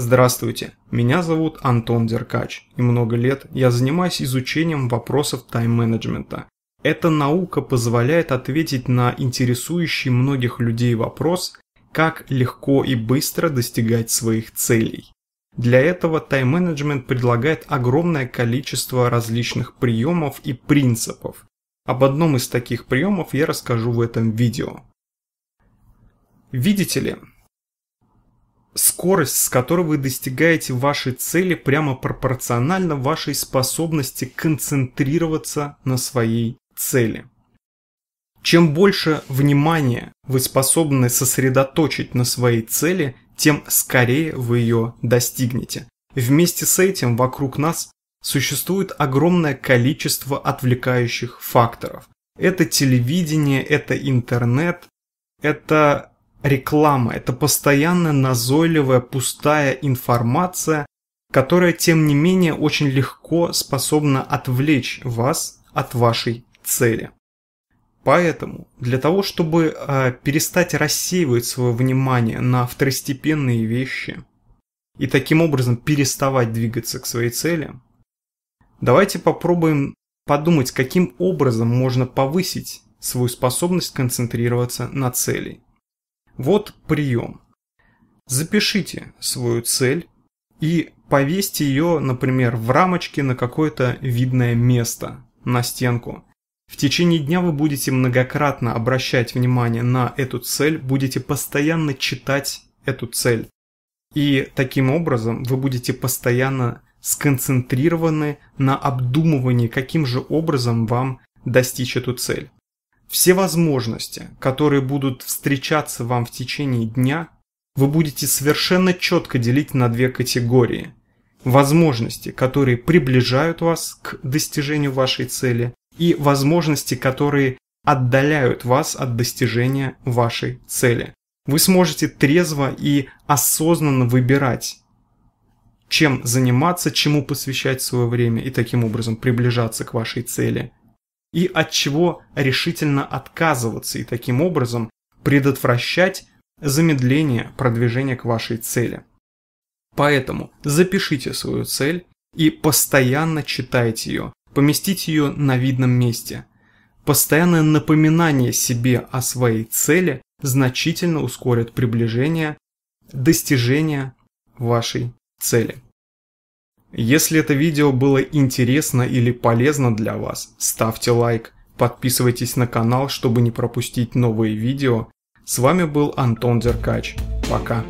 Здравствуйте, меня зовут Антон Деркач, и много лет я занимаюсь изучением вопросов тайм-менеджмента. Эта наука позволяет ответить на интересующий многих людей вопрос, как легко и быстро достигать своих целей. Для этого тайм-менеджмент предлагает огромное количество различных приемов и принципов. Об одном из таких приемов я расскажу в этом видео. Видите ли? Скорость, с которой вы достигаете вашей цели, прямо пропорциональна вашей способности концентрироваться на своей цели. Чем больше внимания вы способны сосредоточить на своей цели, тем скорее вы ее достигнете. Вместе с этим вокруг нас существует огромное количество отвлекающих факторов. Это телевидение, это интернет, это реклама – это постоянно назойливая, пустая информация, которая, тем не менее, очень легко способна отвлечь вас от вашей цели. Поэтому, для того, чтобы перестать рассеивать свое внимание на второстепенные вещи и таким образом переставать двигаться к своей цели, давайте попробуем подумать, каким образом можно повысить свою способность концентрироваться на цели. Вот прием. Запишите свою цель и повесьте ее, например, в рамочке на какое-то видное место, на стенку. В течение дня вы будете многократно обращать внимание на эту цель, будете постоянно читать эту цель. И таким образом вы будете постоянно сконцентрированы на обдумывании, каким же образом вам достичь эту цель. Все возможности, которые будут встречаться вам в течение дня, вы будете совершенно четко делить на две категории. Возможности, которые приближают вас к достижению вашей цели, и возможности, которые отдаляют вас от достижения вашей цели. Вы сможете трезво и осознанно выбирать, чем заниматься, чему посвящать свое время и таким образом приближаться к вашей цели. И от чего решительно отказываться и таким образом предотвращать замедление продвижения к вашей цели. Поэтому запишите свою цель и постоянно читайте ее, поместите ее на видном месте. Постоянное напоминание себе о своей цели значительно ускорит приближение, достижение вашей цели. Если это видео было интересно или полезно для вас, ставьте лайк, подписывайтесь на канал, чтобы не пропустить новые видео. С вами был Антон Деркач. Пока.